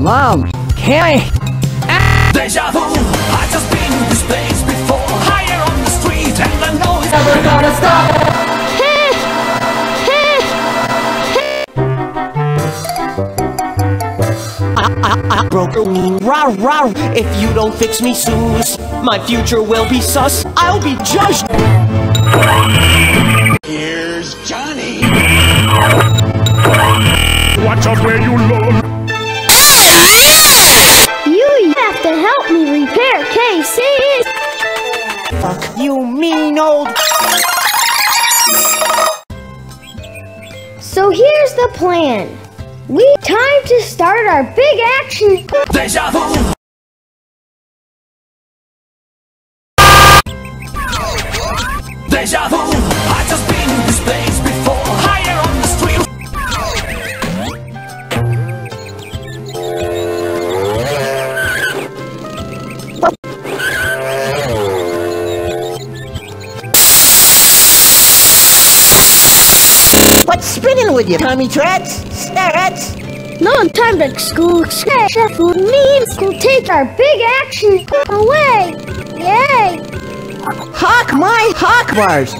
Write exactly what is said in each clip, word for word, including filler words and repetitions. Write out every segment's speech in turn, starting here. Mom, can I? Ah. Deja vu, I just been in this place before. Higher on the street, and I know it's never gonna stop. I, I broke a rah rah. If you don't fix me soon, my future will be sus. I'll be judged. Here's Johnny. Watch out where you look. You have to help me repair K C. Fuck you, mean old. So here's the plan. We time to start our big action. Deja vu. Deja vu. I just been in this place before. Higher on the street. What's spinning with you, Tommy Treads? No time to school. Chef means to take our big action away. Yay! Hawk my hawk bars.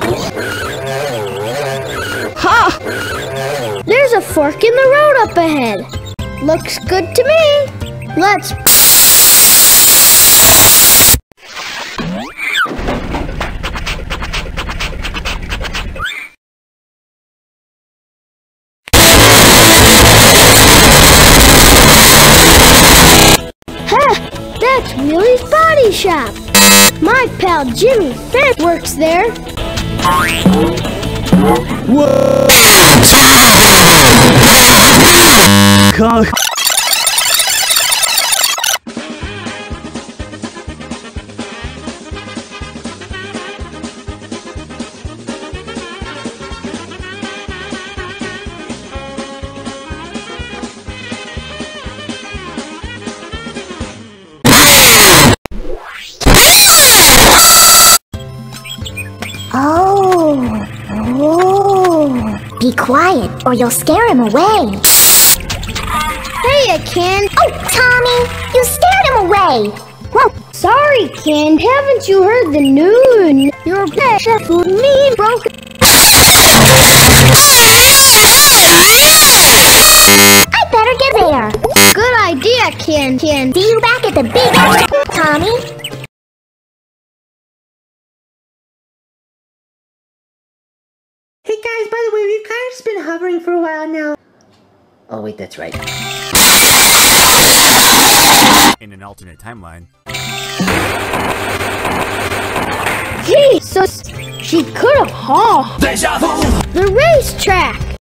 Ha! There's a fork in the road up ahead. Looks good to me. Let's. That's Millie's Body Shop. My pal Jimmy Fair works there. Whoa! Come. Be quiet, or you'll scare him away. Hey, Ken. Oh, Tommy, you scared him away. Whoa. Sorry, Ken. Haven't you heard the news? Your best chef with me broke. I better get there. Good idea, Ken. Ken. See you back at the big action, Tommy. Hey guys, by the way, we've kind of just been hovering for a while now. Oh wait, that's right. In an alternate timeline. Gee, so she could have hauled. Deja vu! The racetrack!